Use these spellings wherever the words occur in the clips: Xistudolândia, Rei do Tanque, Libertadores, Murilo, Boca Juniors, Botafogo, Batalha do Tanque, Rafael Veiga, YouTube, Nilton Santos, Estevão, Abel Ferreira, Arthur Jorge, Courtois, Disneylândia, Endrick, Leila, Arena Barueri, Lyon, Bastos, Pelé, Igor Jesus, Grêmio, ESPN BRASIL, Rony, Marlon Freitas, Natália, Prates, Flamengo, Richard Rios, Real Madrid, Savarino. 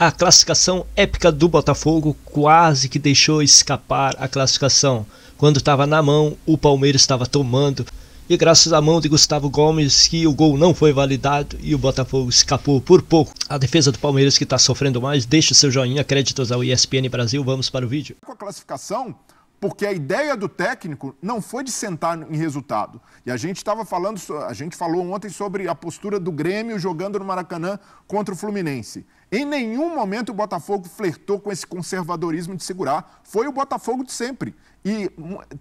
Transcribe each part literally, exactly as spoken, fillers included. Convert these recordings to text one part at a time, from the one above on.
A classificação épica do Botafogo quase que deixou escapar a classificação. Quando estava na mão, o Palmeiras estava tomando. E graças à mão de Gustavo Gomes, que o gol não foi validado e o Botafogo escapou por pouco. A defesa do Palmeiras, que está sofrendo mais, deixa o seu joinha, créditos ao E S P N Brasil. Vamos para o vídeo. Com a classificação, porque a ideia do técnico não foi de sentar em resultado. E a gente estava falando, a gente falou ontem sobre a postura do Grêmio jogando no Maracanã contra o Fluminense. Em nenhum momento o Botafogo flertou com esse conservadorismo de segurar. Foi o Botafogo de sempre. E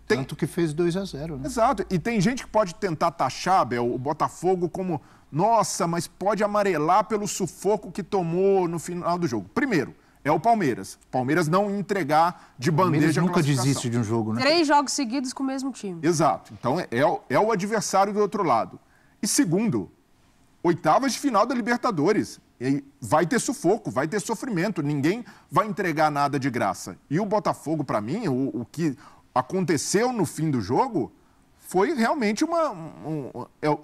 tem... Tanto que fez dois a zero, né? Exato. E tem gente que pode tentar taxar, Bel, o Botafogo como... Nossa, mas pode amarelar pelo sufoco que tomou no final do jogo. Primeiro, é o Palmeiras. Palmeiras não entregar de bandeja a classificação. Nunca desiste de um jogo, né? Três jogos seguidos com o mesmo time. Exato. Então é, é o adversário do outro lado. E segundo, oitavas de final da Libertadores. E vai ter sufoco, vai ter sofrimento, ninguém vai entregar nada de graça. E o Botafogo, para mim, o, o que aconteceu no fim do jogo foi realmente uma, um,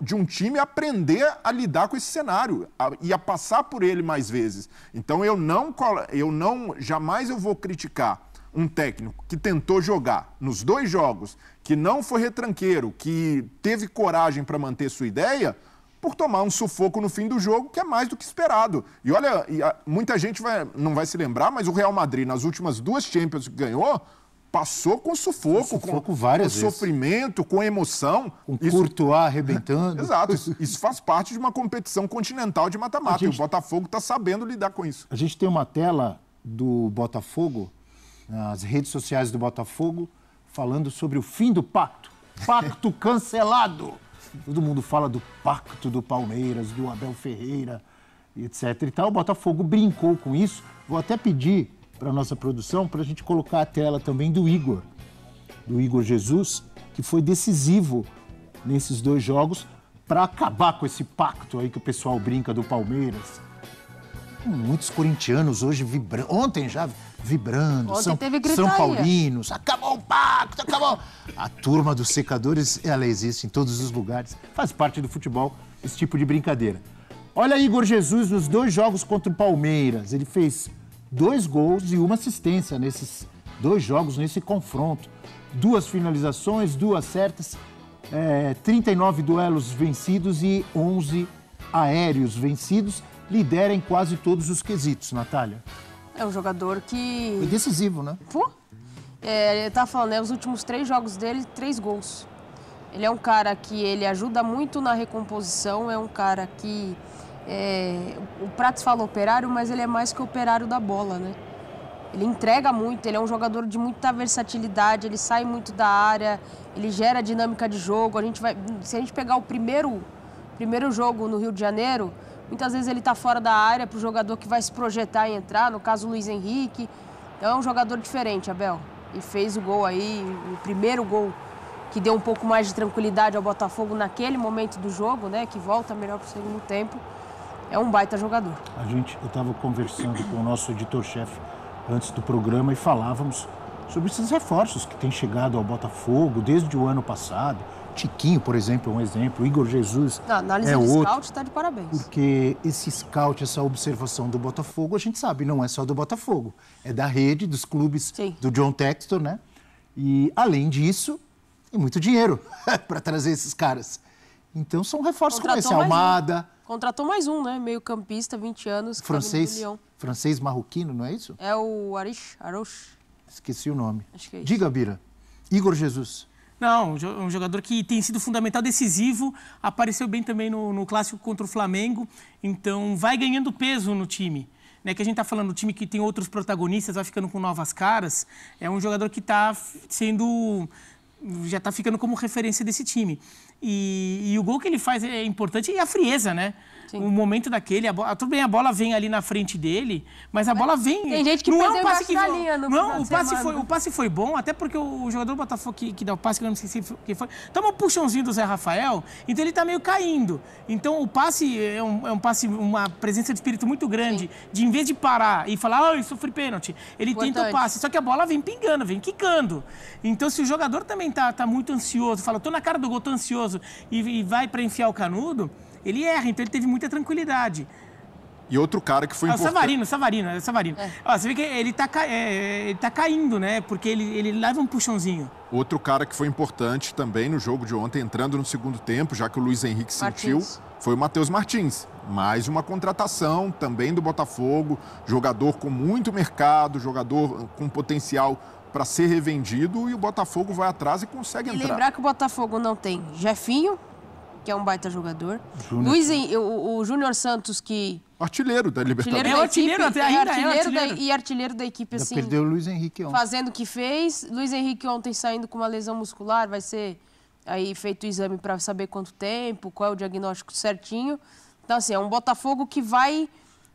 de um time aprender a lidar com esse cenário a, e a passar por ele mais vezes. Então eu não, eu não, jamais eu vou criticar um técnico que tentou jogar nos dois jogos, que não foi retranqueiro, que teve coragem para manter sua ideia, por tomar um sufoco no fim do jogo, que é mais do que esperado. E olha, muita gente vai, não vai se lembrar, mas o Real Madrid, nas últimas duas Champions que ganhou, passou com sufoco, sufoco com, várias com vezes. sofrimento, com emoção. Com isso... Courtois arrebentando. Exato, isso, isso faz parte de uma competição continental de mata-mata. Gente... E o Botafogo está sabendo lidar com isso. A gente tem uma tela do Botafogo, as redes sociais do Botafogo, falando sobre o fim do pacto. Pacto cancelado! Todo mundo fala do pacto do Palmeiras, do Abel Ferreira, etcétera e tal. O Botafogo brincou com isso. Vou até pedir para a nossa produção para a gente colocar a tela também do Igor, do Igor Jesus, que foi decisivo nesses dois jogos para acabar com esse pacto aí que o pessoal brinca do Palmeiras. Muitos corintianos hoje vibrando, ontem já vibrando, ontem São, teve São Paulinos, acabou o pacto, acabou. A turma dos secadores, ela existe em todos os lugares, faz parte do futebol esse tipo de brincadeira. Olha Igor Jesus nos dois jogos contra o Palmeiras, ele fez dois gols e uma assistência nesses dois jogos, nesse confronto. Duas finalizações, duas certas, é, trinta e nove duelos vencidos e onze aéreos vencidos. Lidera em quase todos os quesitos, Natália. É um jogador que... Foi decisivo, né? Pô, é, eu tava falando, né, os últimos três jogos dele, três gols. Ele é um cara que ele ajuda muito na recomposição, é um cara que... É, o Prates fala operário, mas ele é mais que operário da bola, né? Ele entrega muito, ele é um jogador de muita versatilidade, ele sai muito da área, ele gera dinâmica de jogo. A gente vai, se a gente pegar o primeiro, primeiro jogo no Rio de Janeiro... Muitas vezes ele está fora da área para o jogador que vai se projetar e entrar, no caso o Luiz Henrique. Então é um jogador diferente, Abel. E fez o gol aí, o primeiro gol que deu um pouco mais de tranquilidade ao Botafogo naquele momento do jogo, né? Que volta melhor para o segundo tempo. É um baita jogador. A gente, eu estava conversando com o nosso editor-chefe antes do programa e falávamos sobre esses reforços que têm chegado ao Botafogo desde o ano passado. Tiquinho, por exemplo, é um exemplo. Igor Jesus é outro. A análise do scout está de parabéns. Porque esse scout, essa observação do Botafogo, a gente sabe, não é só do Botafogo. É da rede, dos clubes, sim, do John Textor, né? E, além disso, tem muito dinheiro para trazer esses caras. Então, são reforços como esse. Almada. Um. Contratou mais um, né? Meio campista, vinte anos. Francês, tá francês marroquino, não é isso? É o Arish, Arosh. Esqueci o nome. Acho que é isso. Diga, Bira. Igor Jesus. Não, um jogador que tem sido fundamental, decisivo, apareceu bem também no, no clássico contra o Flamengo, então vai ganhando peso no time, né? Que a gente tá falando, o time que tem outros protagonistas, vai ficando com novas caras, é um jogador que tá sendo, já tá ficando como referência desse time. E, e o gol que ele faz é importante e a frieza, né? Sim. O momento daquele, a bola, tudo bem, a bola vem ali na frente dele, mas a mas bola vem... Tem gente que não perdeu é um passe que, linha no não, o passe foi, o passe foi bom, até porque o jogador do Botafogo que, que dá o passe, que eu não sei quem foi, toma um puxãozinho do Zé Rafael, então ele tá meio caindo. Então o passe é um, é um passe, uma presença de espírito muito grande, sim, de em vez de parar e falar, ah, eu sofri pênalti, ele importante. Tenta o passe, só que a bola vem pingando, vem quicando. Então se o jogador também tá, tá muito ansioso, fala, tô na cara do gol, tô ansioso, e, e vai para enfiar o canudo, ele erra, então ele teve muita tranquilidade. E outro cara que foi ah, importante... Savarino, Savarino, Savarino. É. Ó, você vê que ele tá, ca... é, ele tá caindo, né? Porque ele, ele leva um puxãozinho. Outro cara que foi importante também no jogo de ontem, entrando no segundo tempo, já que o Luiz Henrique sentiu, Martins. foi o Matheus Martins. Mais uma contratação também do Botafogo, jogador com muito mercado, jogador com potencial para ser revendido, e o Botafogo vai atrás e consegue e entrar. E lembrar que o Botafogo não tem Jefinho, que é um baita jogador. Júnior. Luiz, o, o Júnior Santos, que... Artilheiro da Libertadores. É artilheiro, até ainda é artilheiro. E artilheiro da equipe, assim... Já perdeu o Luiz Henrique ontem. Fazendo o que fez. Luiz Henrique ontem saindo com uma lesão muscular. Vai ser aí feito o exame para saber quanto tempo, qual é o diagnóstico certinho. Então, assim, é um Botafogo que vai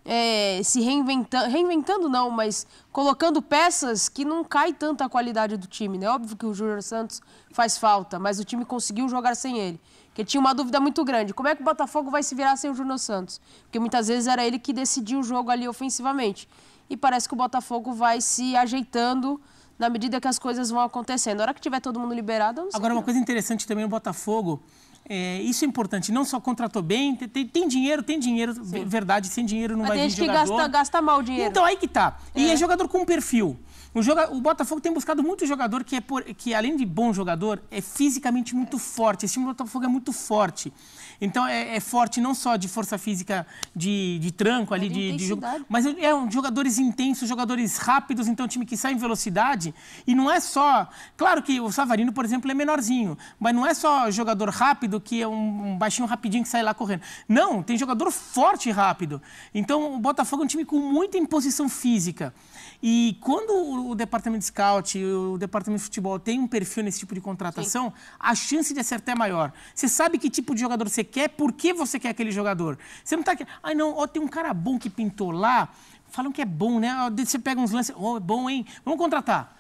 é, se reinventando... Reinventando não, mas colocando peças que não cai tanto a qualidade do time, né? Óbvio que o Júnior Santos faz falta, mas o time conseguiu jogar sem ele. Porque tinha uma dúvida muito grande. Como é que o Botafogo vai se virar sem o Júnior Santos? Porque muitas vezes era ele que decidia o jogo ali ofensivamente. E parece que o Botafogo vai se ajeitando na medida que as coisas vão acontecendo. Na hora que tiver todo mundo liberado, eu não sei. Agora, uma coisa interessante também no Botafogo, é, isso é importante, não só contratou bem, tem, tem dinheiro, tem dinheiro, Sim. verdade, sem dinheiro não Mas vai vir jogador. Mas tem gente que gasta, gasta mal o dinheiro. Então, aí que tá. É. E é jogador com perfil. O, joga... o Botafogo tem buscado muito jogador que, é por... que, além de bom jogador, é fisicamente muito forte. Esse time do Botafogo é muito forte. Então, é, é forte não só de força física, de, de tranco, é ali, de, de jogo, mas é um, jogadores intensos, jogadores rápidos. Então, um time que sai em velocidade. E não é só... Claro que o Savarino, por exemplo, é menorzinho, mas não é só jogador rápido, que é um, um baixinho rapidinho que sai lá correndo. Não, tem jogador forte e rápido. Então, o Botafogo é um time com muita imposição física. E quando o departamento de scout, o departamento de futebol tem um perfil nesse tipo de contratação, Sim. a chance de acertar é maior. Você sabe que tipo de jogador você quer, por que você quer aquele jogador. Você não tá aqui, ai não, ó, tem um cara bom que pintou lá, falam que é bom, né? Você pega uns lances, ó, oh, é bom, hein? Vamos contratar.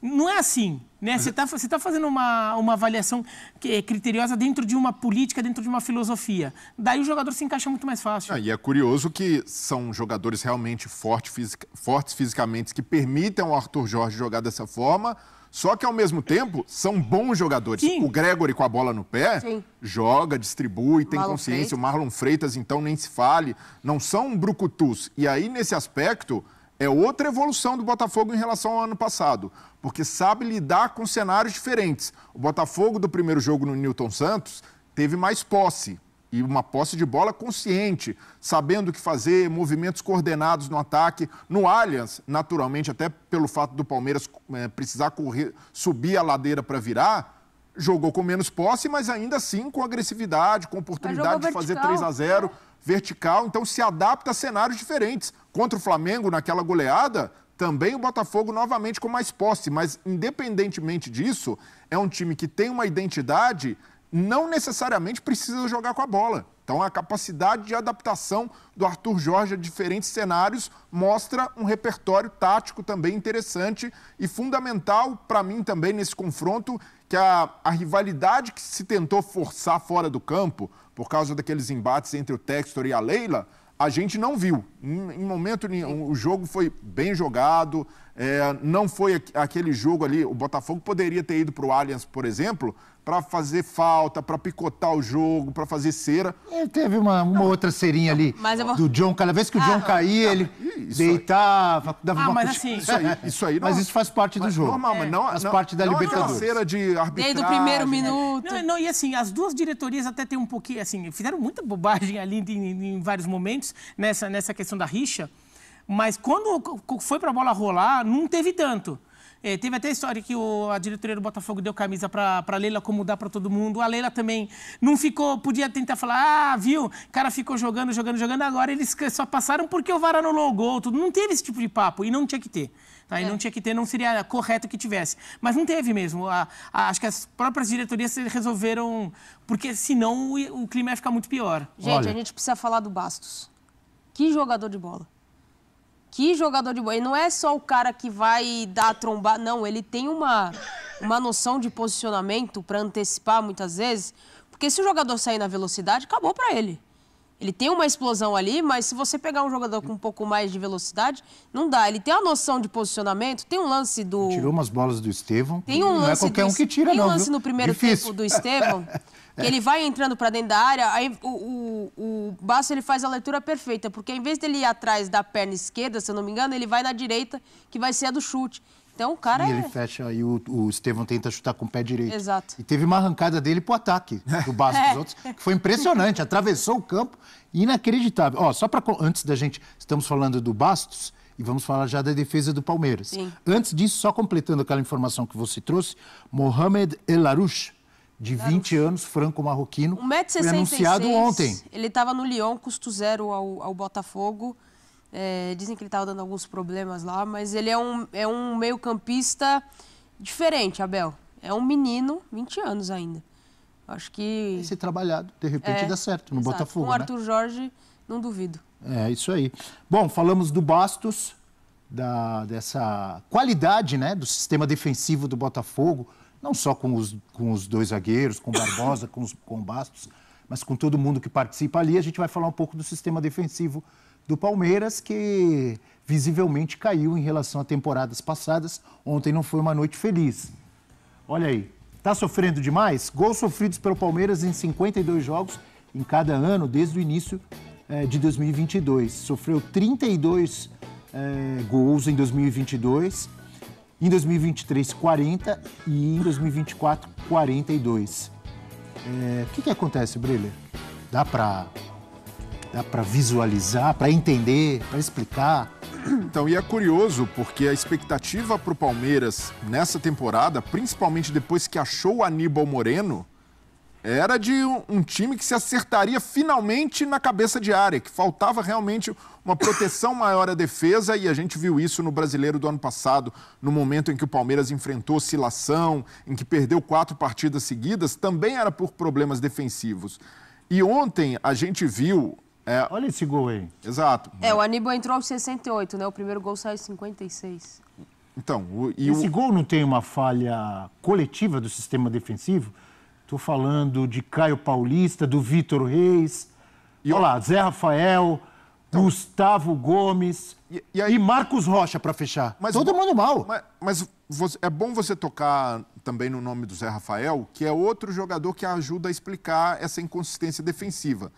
Não é assim, né? Você está tá fazendo uma, uma avaliação que é criteriosa dentro de uma política, dentro de uma filosofia. Daí o jogador se encaixa muito mais fácil. Ah, e é curioso que são jogadores realmente forte, fisica, fortes fisicamente, que permitem ao Arthur Jorge jogar dessa forma, só que, ao mesmo tempo, são bons jogadores. Sim. O Gregory, com a bola no pé, Sim. joga, distribui, tem Marlon consciência. Freitas. O Marlon Freitas, então, nem se fale. Não são brucutus. E aí, nesse aspecto... É outra evolução do Botafogo em relação ao ano passado, porque sabe lidar com cenários diferentes. O Botafogo do primeiro jogo no Nilton Santos teve mais posse, e uma posse de bola consciente, sabendo o que fazer, movimentos coordenados no ataque. No Allianz, naturalmente, até pelo fato do Palmeiras é, precisar correr, subir a ladeira para virar... Jogou com menos posse, mas ainda assim com agressividade, com oportunidade de fazer três a zero, vertical. Então se adapta a cenários diferentes. Contra o Flamengo, naquela goleada, também o Botafogo novamente com mais posse. Mas, independentemente disso, é um time que tem uma identidade, não necessariamente precisa jogar com a bola. Então a capacidade de adaptação do Arthur Jorge a diferentes cenários mostra um repertório tático também interessante e fundamental para mim também nesse confronto, que a, a rivalidade que se tentou forçar fora do campo, por causa daqueles embates entre o Textor e a Leila, a gente não viu. Em, em momento nenhum, o jogo foi bem jogado, é, não foi aquele jogo ali, o Botafogo poderia ter ido para o Allianz, por exemplo, para fazer falta, para picotar o jogo, para fazer cera. Ele teve uma, uma outra cerinha ali vou... do John, cada vez que o ah, John caía, não. ele isso deitava, dava ah, uma... Mas assim... isso, aí, isso aí não... Mas isso faz parte mas do jogo. Normal, é. mas não, faz não, parte da não Libertadores. Não cera de arbitragem. Desde o primeiro minuto. Não, não, e assim, as duas diretorias até tem um pouquinho, assim, fizeram muita bobagem ali em, em vários momentos, nessa, nessa questão da rixa, mas quando foi para a bola rolar, não teve tanto. É, teve até a história que o, a diretoria do Botafogo deu camisa para a Leila acomodar para todo mundo. A Leila também não ficou, podia tentar falar, ah, viu, o cara ficou jogando, jogando, jogando, agora eles só passaram porque o V A R anulou o gol, tudo. Não teve esse tipo de papo e não tinha que ter. Tá? E é. não tinha que ter, não seria correto que tivesse. Mas não teve mesmo. A, a, acho que as próprias diretorias resolveram, porque senão o, o clima ia ficar muito pior. Gente, Olha. a gente precisa falar do Bastos. Que jogador de bola. Que jogador de bola. E não é só o cara que vai dar a trombada, não. Ele tem uma, uma noção de posicionamento para antecipar muitas vezes. Porque se o jogador sair na velocidade, acabou para ele. Ele tem uma explosão ali, mas se você pegar um jogador com um pouco mais de velocidade, não dá. Ele tem a noção de posicionamento, tem um lance do... Tirou umas bolas do Estevão. Tem um não lance é qualquer do... um que tira, tem não. Tem um lance viu? no primeiro Difícil. tempo do Estevão, que ele vai entrando para dentro da área, aí o, o, o Bastos, ele faz a leitura perfeita, porque em vez dele ir atrás da perna esquerda, se eu não me engano, ele vai na direita, que vai ser a do chute. Então o cara e é... ele fecha, e o, o Estevão tenta chutar com o pé direito. Exato. E teve uma arrancada dele pro ataque do Bastos é. dos outros, que foi impressionante, atravessou o campo, inacreditável. Ó, só para antes da gente, estamos falando do Bastos e vamos falar já da defesa do Palmeiras. Sim. Antes disso, só completando aquela informação que você trouxe, Mohamed El Arouche, de vinte anos, franco-marroquino, foi anunciado ontem. Ele estava no Lyon, custo zero ao, ao Botafogo. É, dizem que ele estava dando alguns problemas lá, mas ele é um, é um meio-campista diferente, Abel. É um menino, vinte anos ainda. Acho que... Tem que ser trabalhado, de repente é, dá certo no exato. Botafogo, com o Arthur né? Jorge, não duvido. É, isso aí. Bom, falamos do Bastos, da, dessa qualidade né, do sistema defensivo do Botafogo, não só com os, com os dois zagueiros, com o Barbosa, com, os, com o Bastos, mas com todo mundo que participa ali. A gente vai falar um pouco do sistema defensivo do Palmeiras, que visivelmente caiu em relação a temporadas passadas. Ontem não foi uma noite feliz. Olha aí, tá sofrendo demais? Gols sofridos pelo Palmeiras em cinquenta e dois jogos em cada ano, desde o início eh, de dois mil e vinte e dois. Sofreu trinta e dois eh, gols em dois mil e vinte e dois, em dois mil e vinte e três, quarenta e em dois mil e vinte e quatro, quarenta e dois. Eh, que que acontece, Breler? Dá pra... Dá para visualizar, para entender, para explicar. Então, e é curioso, porque a expectativa para o Palmeiras nessa temporada, principalmente depois que achou o Aníbal Moreno, era de um time que se acertaria finalmente na cabeça de área, que faltava realmente uma proteção maior à defesa, e a gente viu isso no Brasileiro do ano passado, no momento em que o Palmeiras enfrentou oscilação, em que perdeu quatro partidas seguidas, também era por problemas defensivos. E ontem a gente viu... É... Olha esse gol aí. Exato. É, o Aníbal entrou aos sessenta e oito, né? O primeiro gol saiu aos cinquenta e seis. Então, o, e esse o... gol não tem uma falha coletiva do sistema defensivo? Estou falando de Caio Paulista, do Vitor Reis, e olha eu... lá, Zé Rafael, então... Gustavo Gomes e, e, aí... e Marcos Rocha para fechar. Mas todo mundo mal. Mas, mas você... é bom você tocar também no nome do Zé Rafael, que é outro jogador que ajuda a explicar essa inconsistência defensiva.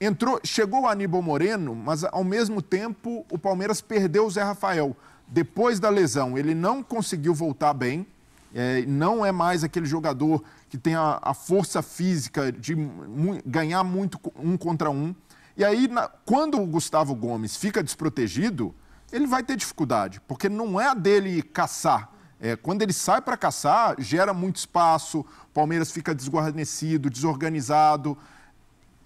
Entrou, chegou o Aníbal Moreno, mas ao mesmo tempo o Palmeiras perdeu o Zé Rafael. Depois da lesão, ele não conseguiu voltar bem, é, não é mais aquele jogador que tem a, a força física de mu- ganhar muito um contra um. E aí, na, quando o Gustavo Gomes fica desprotegido, ele vai ter dificuldade, porque não é a dele caçar. É, quando ele sai para caçar, gera muito espaço, o Palmeiras fica desguarnecido, desorganizado.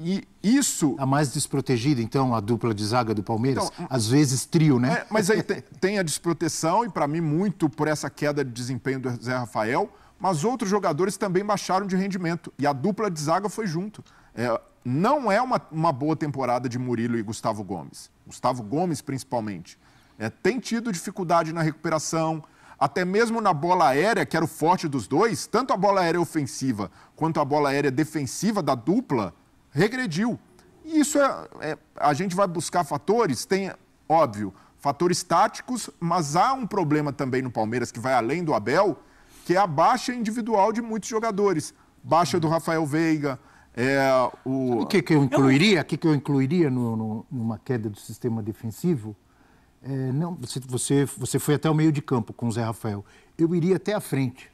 E isso... A mais desprotegida, então, a dupla de zaga do Palmeiras, então, às vezes trio, né? É, mas aí tem, tem a desproteção, e para mim muito por essa queda de desempenho do Zé Rafael, mas outros jogadores também baixaram de rendimento, e a dupla de zaga foi junto. É, não é uma, uma boa temporada de Murilo e Gustavo Gomes. Gustavo Gomes, principalmente. É, tem tido dificuldade na recuperação... Até mesmo na bola aérea, que era o forte dos dois, tanto a bola aérea ofensiva quanto a bola aérea defensiva da dupla, regrediu. E isso é, é... A gente vai buscar fatores, tem, óbvio, fatores táticos, mas há um problema também no Palmeiras que vai além do Abel, que é a baixa individual de muitos jogadores. Baixa do Rafael Veiga, é, o... O que, que eu incluiria, que que eu incluiria no, no, numa queda do sistema defensivo? É, não, você, você, você foi até o meio de campo com o Zé Rafael. Eu iria até a frente.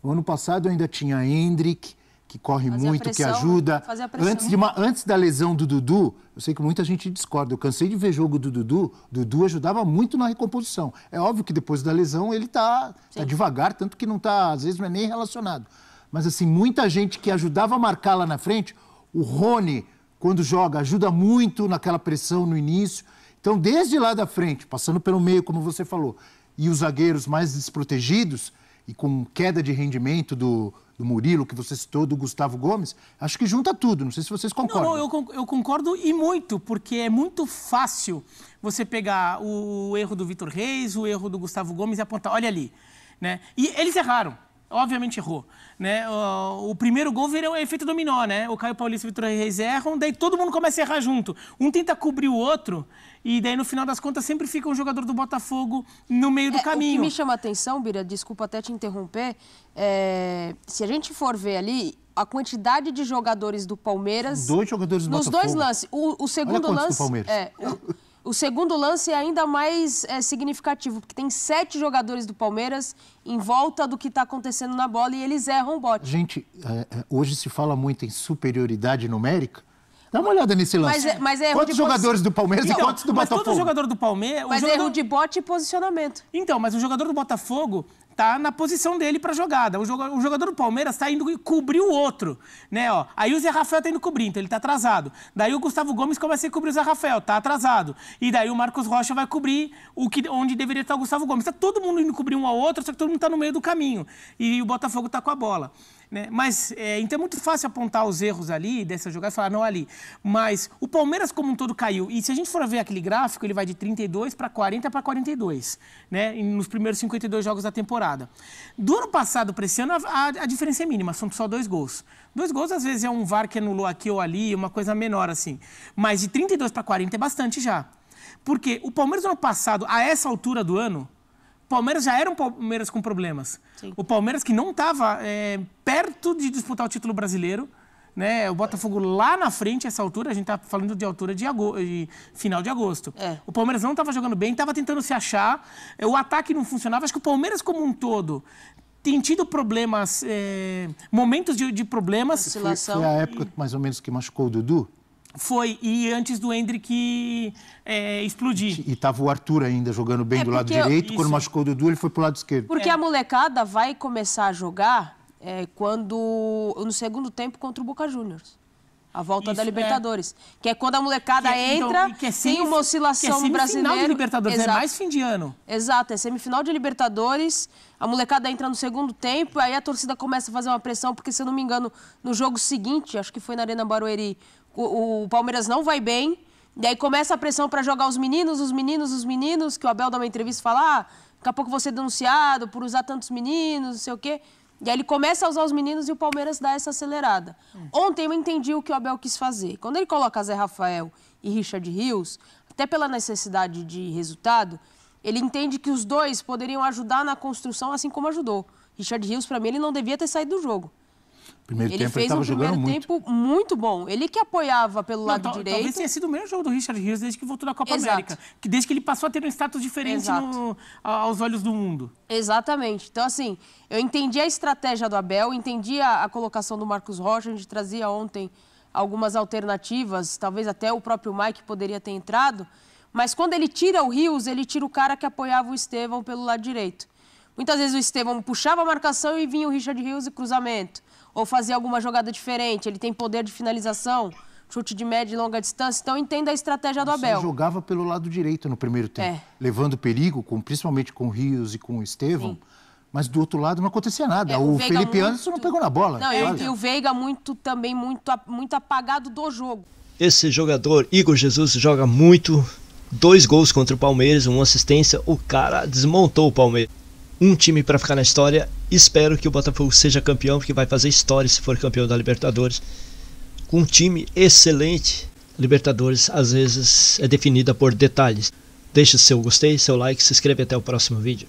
O ano passado eu ainda tinha Endrick, que corre fazia muito, pressão, que ajuda. Antes, de uma, antes da lesão do Dudu, eu sei que muita gente discorda. Eu cansei de ver jogo do Dudu. Dudu ajudava muito na recomposição. É óbvio que depois da lesão ele está tá devagar, tanto que não tá, às vezes não é nem relacionado. Mas assim, muita gente que ajudava a marcar lá na frente, o Rony, quando joga, ajuda muito naquela pressão no início. Então, desde lá da frente, passando pelo meio, como você falou, e os zagueiros mais desprotegidos, e com queda de rendimento do, do Murilo, que você citou, do Gustavo Gomes, acho que junta tudo, não sei se vocês concordam. Não, não, eu, eu concordo e muito, porque é muito fácil você pegar o erro do Vitor Reis, o erro do Gustavo Gomes e apontar, olha ali, né? E eles erraram. obviamente errou, né? O, o primeiro gol virou um efeito dominó, né? O Caio Paulista e o Vitor Reis erram, daí todo mundo começa a errar junto. Um tenta cobrir o outro e daí no final das contas sempre fica um jogador do Botafogo no meio do é, caminho. O que me chama a atenção, Bira, desculpa até te interromper, é, se a gente for ver ali a quantidade de jogadores do Palmeiras... Dois jogadores do nos Botafogo. Nos dois lances. O, o segundo Olha lance... Do Palmeiras. É, o... O segundo lance é ainda mais é, significativo, porque tem sete jogadores do Palmeiras em volta do que está acontecendo na bola e eles erram o bote. Gente, é, hoje se fala muito em superioridade numérica. Dá uma olhada nesse lance. Mas, mas é quantos jogadores posi... do Palmeiras então, e quantos do mas Botafogo? Mas todo jogador do Palmeiras... Mas jogador... erro de bote e posicionamento. Então, mas o jogador do Botafogo... tá na posição dele para a jogada. O jogador do Palmeiras está indo cobrir o outro, né? Ó, aí o Zé Rafael está indo cobrir, então ele está atrasado. Daí o Gustavo Gomes começa a cobrir o Zé Rafael, está atrasado. E daí o Marcos Rocha vai cobrir o que, onde deveria estar o Gustavo Gomes. Está todo mundo indo cobrir um ao outro, só que todo mundo está no meio do caminho. E o Botafogo está com a bola, né? Mas, é, então é muito fácil apontar os erros ali, dessa jogada, e falar, não, ali. Mas o Palmeiras como um todo caiu. E se a gente for ver aquele gráfico, ele vai de trinta e dois para quarenta para quarenta e dois, né? Nos primeiros cinquenta e dois jogos da temporada. Do ano passado para esse ano, a, a diferença é mínima, são só dois gols. Dois gols, às vezes, é um V A R que anulou aqui ou ali, uma coisa menor, assim. Mas de trinta e dois para quarenta é bastante já. Porque o Palmeiras, no ano passado, a essa altura do ano, o Palmeiras já era um Palmeiras com problemas. Sim. O Palmeiras que não estava é, perto de disputar o título brasileiro, né? O Botafogo lá na frente, essa altura, a gente tá falando de altura de, agosto, de final de agosto. É. O Palmeiras não estava jogando bem, estava tentando se achar, o ataque não funcionava. Acho que o Palmeiras como um todo tem tido problemas, é, momentos de, de problemas. Foi, foi a época que, mais ou menos que machucou o Dudu? Foi, e antes do Endrick é, explodir. E estava o Arthur ainda jogando bem é do lado direito, eu... quando machucou o Dudu ele foi pro lado esquerdo. Porque é. a molecada vai começar a jogar... É, quando no segundo tempo contra o Boca Juniors, a volta Isso, da Libertadores, é. que é quando a molecada que é, entra, então, que é sem, tem uma oscilação no brasileiro. É semifinal de Libertadores, Exato. é mais fim de ano. Exato, é semifinal de Libertadores, a molecada entra no segundo tempo, aí a torcida começa a fazer uma pressão, porque se eu não me engano, no jogo seguinte, acho que foi na Arena Barueri, o, o Palmeiras não vai bem, e aí começa a pressão para jogar os meninos, os meninos, os meninos, que o Abel dá uma entrevista e fala, ah, daqui a pouco vou ser denunciado por usar tantos meninos, não sei o quê... E aí ele começa a usar os meninos e o Palmeiras dá essa acelerada. Ontem eu entendi o que o Abel quis fazer. Quando ele coloca Zé Rafael e Richard Rios, até pela necessidade de resultado, ele entende que os dois poderiam ajudar na construção, assim como ajudou. Richard Rios, para mim, ele não devia ter saído do jogo. Primeiro ele tempo, fez ele tava um primeiro tempo muito. muito bom. Ele que apoiava pelo não, lado direito. Talvez tenha sido o melhor jogo do Richard Rios desde que voltou da Copa Exato. América. Que desde que ele passou a ter um status diferente no, aos olhos do mundo. Exatamente. Então, assim, eu entendi a estratégia do Abel, entendi a, a colocação do Marcos Rocha, a gente trazia ontem algumas alternativas, talvez até o próprio Mike poderia ter entrado, mas quando ele tira o Rios, ele tira o cara que apoiava o Estevão pelo lado direito. Muitas vezes o Estevão puxava a marcação e vinha o Richard Rios e cruzamento. Ou fazer alguma jogada diferente, ele tem poder de finalização, chute de média e longa distância, então entenda a estratégia do Abel. Ele jogava pelo lado direito no primeiro tempo, é. levando perigo, com, principalmente com o Rios e com o Estevão, Sim. mas do outro lado não acontecia nada, é, o, o Felipe muito... Anderson não pegou na bola. Não, eu, e o Veiga muito, também muito, muito apagado do jogo. Esse jogador, Igor Jesus, joga muito, dois gols contra o Palmeiras, uma assistência, o cara desmontou o Palmeiras. Um time para ficar na história, espero que o Botafogo seja campeão, porque vai fazer história se for campeão da Libertadores. Com um time excelente, Libertadores às vezes é definida por detalhes. Deixe seu gostei, seu like, se inscreve até o próximo vídeo.